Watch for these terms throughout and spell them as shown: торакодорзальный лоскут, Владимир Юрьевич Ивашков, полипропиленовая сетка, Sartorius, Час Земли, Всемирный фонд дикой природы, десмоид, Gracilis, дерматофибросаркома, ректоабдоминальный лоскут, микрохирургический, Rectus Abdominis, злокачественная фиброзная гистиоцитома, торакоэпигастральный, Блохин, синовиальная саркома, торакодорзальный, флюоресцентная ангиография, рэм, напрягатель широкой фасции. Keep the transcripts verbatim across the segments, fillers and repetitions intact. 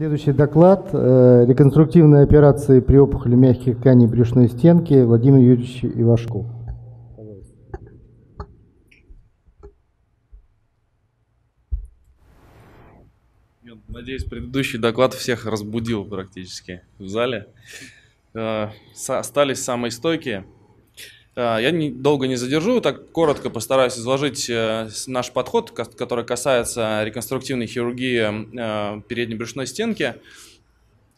Следующий доклад. Реконструктивные операции при опухоли мягких тканей брюшной стенки. Владимир Юрьевич Ивашков. Надеюсь, предыдущий доклад всех разбудил практически в зале. Остались самые стойкие. Я долго не задержу, так коротко постараюсь изложить наш подход, который касается реконструктивной хирургии передней брюшной стенки.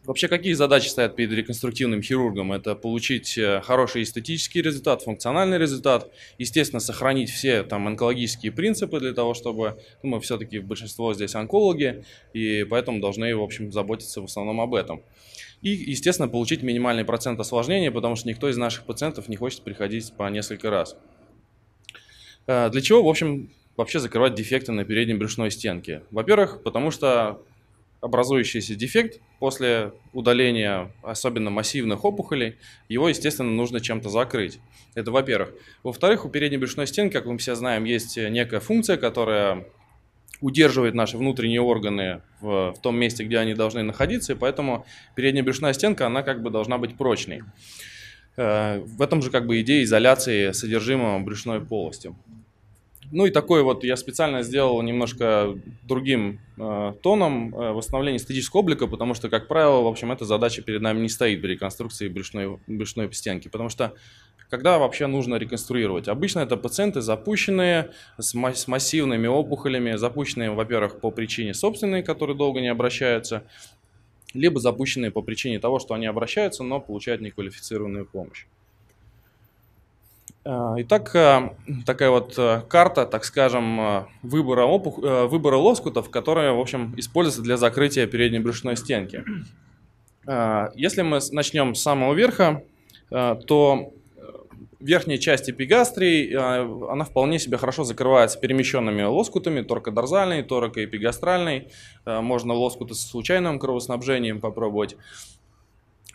Вообще, какие задачи стоят перед реконструктивным хирургом? Это получить хороший эстетический результат, функциональный результат, естественно, сохранить все там онкологические принципы для того, чтобы, ну, мы все-таки большинство здесь онкологи, и поэтому должны, в общем, заботиться в основном об этом. И, естественно, получить минимальный процент осложнений, потому что никто из наших пациентов не хочет приходить по несколько раз. Для чего, в общем, вообще закрывать дефекты на передней брюшной стенке? Во-первых, потому что образующийся дефект после удаления особенно массивных опухолей, его, естественно, нужно чем-то закрыть. Это во-первых. Во-вторых, у передней брюшной стенки, как мы все знаем, есть некая функция, которая удерживает наши внутренние органы в, в том месте, где они должны находиться, и поэтому передняя брюшная стенка, она как бы должна быть прочной. Э, в этом же как бы идея изоляции содержимого брюшной полости. Ну и такой вот, я специально сделал немножко другим э, тоном э, восстановление эстетического облика, потому что, как правило, в общем, эта задача перед нами не стоит при реконструкции брюшной, брюшной стенки, потому что когда вообще нужно реконструировать? Обычно это пациенты запущенные, с массивными опухолями, запущенные, во-первых, по причине собственной, которые долго не обращаются, либо запущенные по причине того, что они обращаются, но получают неквалифицированную помощь. Итак, такая вот карта, так скажем, выбора, опух... выбора лоскутов, которые, в общем, используются для закрытия передней брюшной стенки. Если мы начнем с самого верха, то верхняя часть эпигастрии, она вполне себе хорошо закрывается перемещенными лоскутами, торакодорзальный, торакоэпигастральный, можно лоскуты со случайным кровоснабжением попробовать.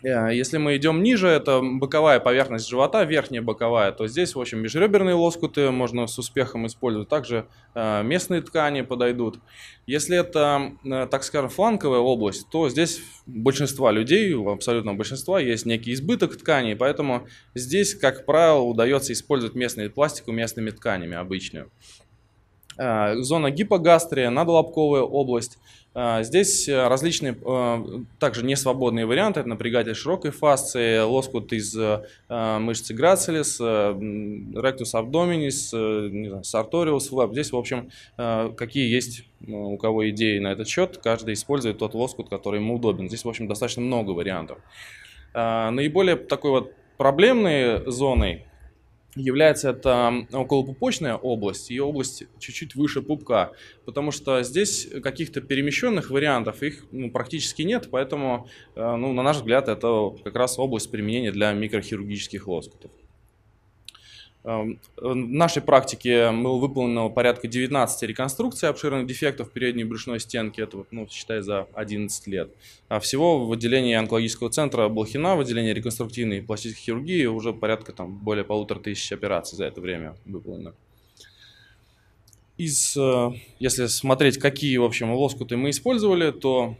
Если мы идем ниже, это боковая поверхность живота, верхняя боковая, то здесь, в общем, межреберные лоскуты можно с успехом использовать, также местные ткани подойдут. Если это, так скажем, фланговая область, то здесь большинства людей, абсолютно большинства, есть некий избыток тканей, поэтому здесь, как правило, удается использовать местную пластику местными тканями обычную. Зона гипогастрия, надлобковая область. Здесь различные также несвободные варианты. Это напрягатель широкой фасции, лоскут из мышцы Gracilis, Rectus Abdominis, Sartorius, Flap. Здесь, в общем, какие есть у кого идеи на этот счет, каждый использует тот лоскут, который ему удобен. Здесь, в общем, достаточно много вариантов. Наиболее такой вот проблемной зоной является это околопупочная область и область чуть-чуть выше пупка, потому что здесь каких-то перемещенных вариантов их ну, практически нет, поэтому, ну, на наш взгляд, это как раз область применения для микрохирургических лоскутов. В нашей практике было выполнено порядка девятнадцати реконструкций обширных дефектов передней брюшной стенки, это, ну, считай, за одиннадцать лет. А всего в отделении онкологического центра Блохина, в отделении реконструктивной пластической хирургии, уже порядка там, более полутора тысяч операций за это время выполнено. Из, если смотреть, какие, в общем, лоскуты мы использовали, то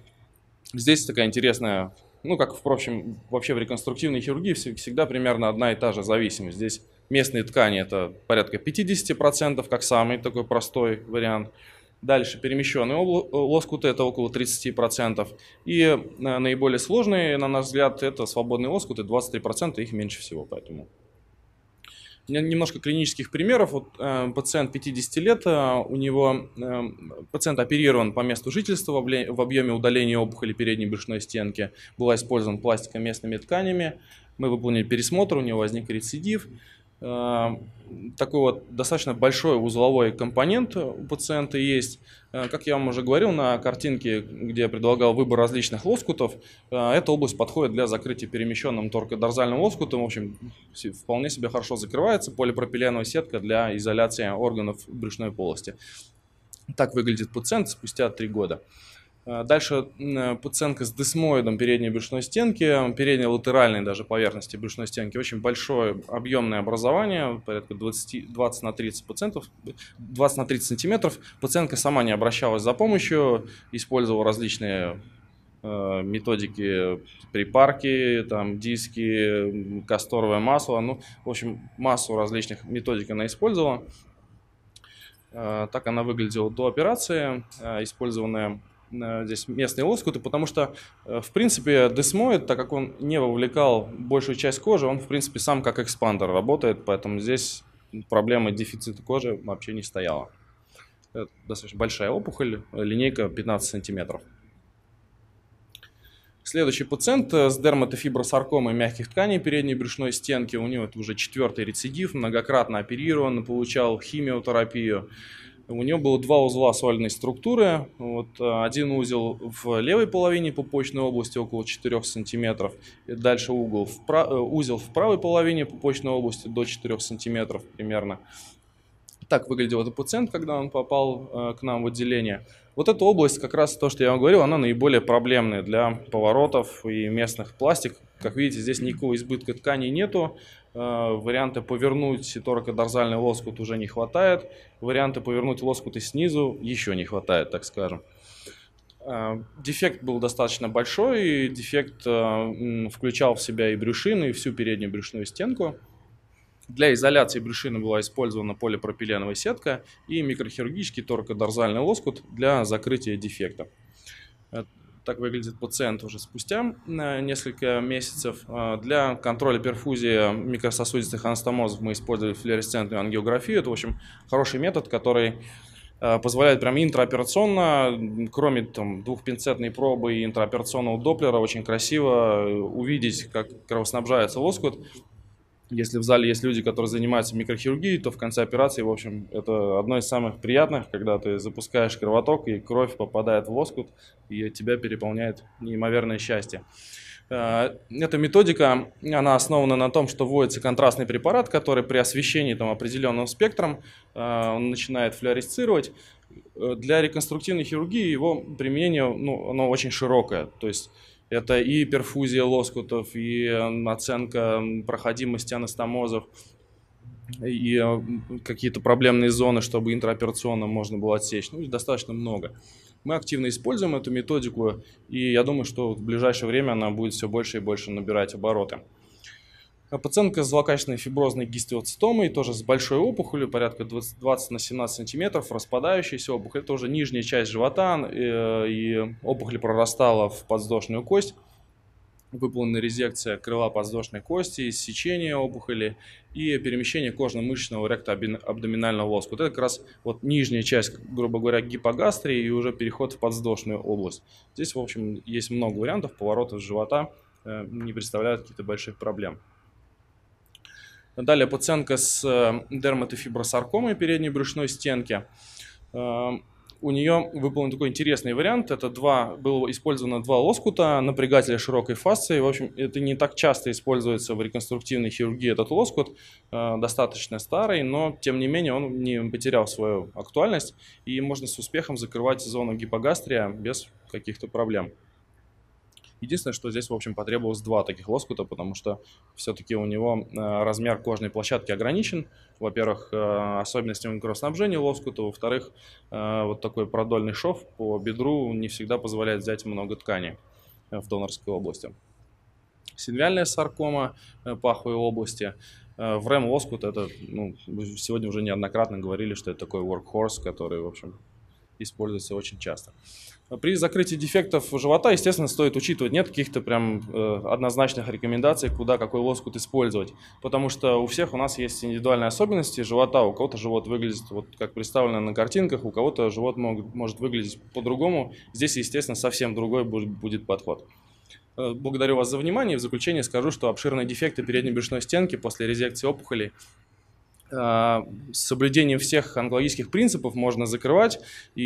здесь такая интересная, ну, как, впрочем, вообще в реконструктивной хирургии всегда примерно одна и та же зависимость. Здесь местные ткани – это порядка пятидесяти процентов, как самый такой простой вариант. Дальше перемещенные лоскуты – это около тридцати процентов. И наиболее сложные, на наш взгляд, это свободные лоскуты – двадцать три процента, их меньше всего. Поэтому. Немножко клинических примеров. Вот, э, пациент пятидесяти лет, э, у него э, пациент оперирован по месту жительства в, в объеме удаления опухоли передней брюшной стенки. Была использована пластика местными тканями. Мы выполнили пересмотр, у него возник рецидив. Такой вот достаточно большой узловой компонент у пациента есть. Как я вам уже говорил на картинке, где я предлагал выбор различных лоскутов, эта область подходит для закрытия перемещенным торакодорзальным лоскутом. В общем, вполне себе хорошо закрывается полипропиленовая сетка для изоляции органов брюшной полости. Так выглядит пациент спустя три года. Дальше пациентка с десмоидом передней брюшной стенки, передней латеральной даже поверхности брюшной стенки. Очень большое объемное образование, порядка двадцать на тридцать сантиметров. Пациентка сама не обращалась за помощью, использовала различные методики припарки, там, диски, касторовое масло. Ну, в общем, массу различных методик она использовала. Так она выглядела до операции, использованная здесь местные лоскуты, потому что, в принципе, десмоид, так как он не вовлекал большую часть кожи, он, в принципе, сам как экспандер работает, поэтому здесь проблемы дефицита кожи вообще не стояла. Это достаточно большая опухоль, линейка пятнадцать сантиметров. Следующий пациент с дерматофибросаркомой мягких тканей передней брюшной стенки. У него это уже четвертый рецидив, многократно оперирован, получал химиотерапию. У него было два узла сольной структуры. Вот, один узел в левой половине пупочной области около четырёх сантиметров. И дальше угол в прав... узел в правой половине пупочной области до четырёх сантиметров примерно. Так выглядел этот пациент, когда он попал к нам в отделение. Вот эта область, как раз то, что я вам говорил, она наиболее проблемная для поворотов и местных пластик. Как видите, здесь никакого избытка тканей нету. Варианты повернуть торакодорзальный лоскут уже не хватает. Варианты повернуть лоскуты снизу еще не хватает, так скажем. Дефект был достаточно большой. И дефект включал в себя и брюшину, и всю переднюю брюшную стенку. Для изоляции брюшины была использована полипропиленовая сетка и микрохирургический торакодорзальный лоскут для закрытия дефекта. Так выглядит пациент уже спустя несколько месяцев. Для контроля перфузии микрососудистых анастомозов мы использовали флюоресцентную ангиографию. Это, в общем, хороший метод, который позволяет прям интраоперационно, кроме там, двухпинцетной пробы и интраоперационного доплера, очень красиво увидеть, как кровоснабжается лоскут. Если в зале есть люди, которые занимаются микрохирургией, то в конце операции, в общем, это одно из самых приятных, когда ты запускаешь кровоток, и кровь попадает в лоскут, и тебя переполняет неимоверное счастье. Эта методика, она основана на том, что вводится контрастный препарат, который при освещении там, определенным спектром он начинает флюоресцировать. Для реконструктивной хирургии его применение, ну, оно очень широкое, то есть это и перфузия лоскутов, и оценка проходимости анастомозов, и какие-то проблемные зоны, чтобы интраоперационно можно было отсечь. Ну, достаточно много. Мы активно используем эту методику, и я думаю, что в ближайшее время она будет все больше и больше набирать обороты. Пациентка с злокачественной фиброзной гистиоцитомой, тоже с большой опухолью, порядка двадцать на семнадцать сантиметров, распадающаяся опухоль. Это уже нижняя часть живота, и опухоль прорастала в подвздошную кость. Выполнена резекция крыла подвздошной кости, иссечение опухоли и перемещение кожно-мышечного ректоабдоминального лоскута. Это как раз вот нижняя часть, грубо говоря, гипогастрии и уже переход в подвздошную область. Здесь, в общем, есть много вариантов поворотов живота, не представляют каких-то больших проблем. Далее пациентка с дерматофибросаркомой передней брюшной стенки. У нее выполнен такой интересный вариант. Это два, было использовано два лоскута напрягателя широкой фасции. В общем, это не так часто используется в реконструктивной хирургии этот лоскут. Достаточно старый, но тем не менее он не потерял свою актуальность. И можно с успехом закрывать зону гипогастрия без каких-то проблем. Единственное, что здесь, в общем, потребовалось два таких лоскута, потому что все-таки у него размер кожной площадки ограничен. Во-первых, особенности кровоснабжения лоскута. Во-вторых, вот такой продольный шов по бедру не всегда позволяет взять много ткани в донорской области. Синовиальная саркома паховой области. В рэм лоскут, это, ну, сегодня уже неоднократно говорили, что это такой workhorse, который, в общем, используется очень часто. При закрытии дефектов живота, естественно, стоит учитывать, нет каких-то прям э, однозначных рекомендаций, куда какой лоскут использовать, потому что у всех у нас есть индивидуальные особенности живота, у кого-то живот выглядит, вот как представлено на картинках, у кого-то живот мог, может выглядеть по-другому, здесь, естественно, совсем другой будет, будет подход. Благодарю вас за внимание, в заключение скажу, что обширные дефекты передней брюшной стенки после резекции опухолей с соблюдением всех онкологических принципов можно закрывать, и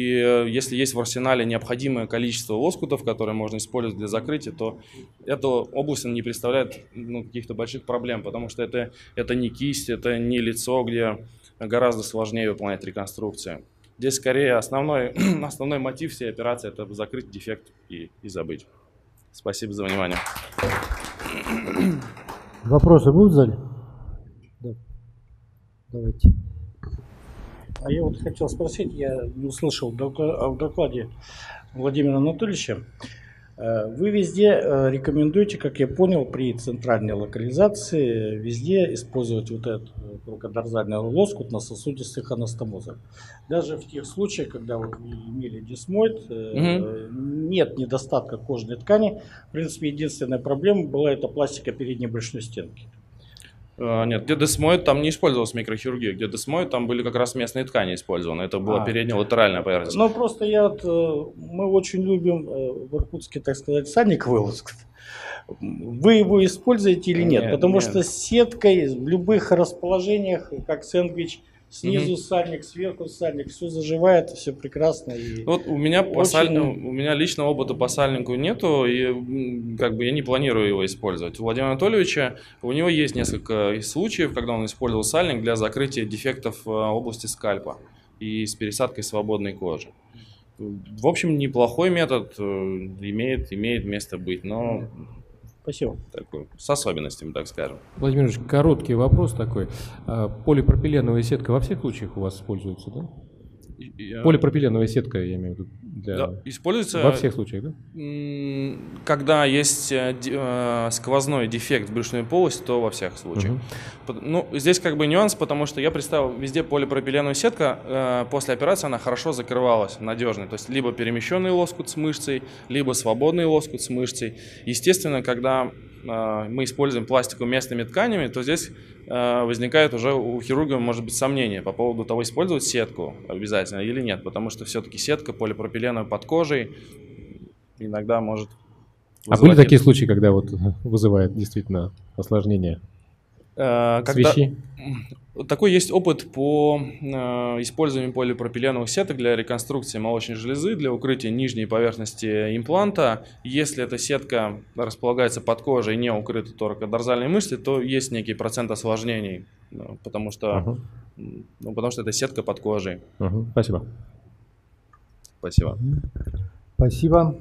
если есть в арсенале необходимое количество лоскутов, которые можно использовать для закрытия, то эта область не представляет, ну, каких-то больших проблем, потому что это, это не кисть, это не лицо, где гораздо сложнее выполнять реконструкцию. Здесь скорее основной, основной мотив всей операции – это закрыть дефект и, и забыть. Спасибо за внимание. Вопросы будут в зале? Давайте. А я вот хотел спросить, я услышал в докладе Владимира Анатольевича Вы везде рекомендуете, как я понял, при центральной локализации везде использовать вот этот торакодорзальный лоскут на сосудистых анастомозах. Даже в тех случаях, когда вы имели десмоид, mm-hmm. нет недостатка кожной ткани. В принципе, единственная проблема была это пластика передней брюшной стенки. Нет, где десмоид, там не использовалась микрохирургия. Где десмоид, там были как раз местные ткани использованы. Это была а, передняя латеральная поверхность. Ну, просто я, мы очень любим в Иркутске, так сказать, сальник вылазка. Вы его используете или нет? нет Потому нет. что с сеткой в любых расположениях, как сэндвич, снизу mm-hmm. сальник, сверху сальник, все заживает, все прекрасно. И вот у меня, очень... по саль... у меня личного опыта по сальнику нету, и как бы я не планирую его использовать. У Владимира Анатольевича, у него есть несколько случаев, когда он использовал сальник для закрытия дефектов в области скальпа и с пересадкой свободной кожи. В общем, неплохой метод, имеет, имеет место быть, но... Спасибо. Такой, с особенностями, так скажем. Владимир Юрьевич, короткий вопрос такой. Полипропиленовая сетка во всех случаях у вас используется, да? Я... Полипропиленовая сетка, я имею в виду. Для... Да, используется... Во всех случаях, да? Когда есть сквозной дефект в брюшной полости, то во всех случаях. Угу. Ну, здесь как бы нюанс, потому что я представил, везде полипропиленовая сетка, после операции она хорошо закрывалась, надежной. То есть, либо перемещенный лоскут с мышцей, либо свободный лоскут с мышцей. Естественно, когда мы используем пластику местными тканями, то здесь возникает уже у хирурга, может быть, сомнение по поводу того, использовать сетку обязательно или нет, потому что все-таки сетка полипропиленовая под кожей иногда может вызывать... А были такие случаи, когда вот вызывает действительно осложнение? Когда... Такой есть опыт по использованию полипропиленовых сеток для реконструкции молочной железы, для укрытия нижней поверхности импланта. Если эта сетка располагается под кожей и не укрыта торакодорзальной мышцей, то есть некий процент осложнений, потому что, uh-huh. ну, потому что это сетка под кожей. Uh-huh. Спасибо. Спасибо. Спасибо.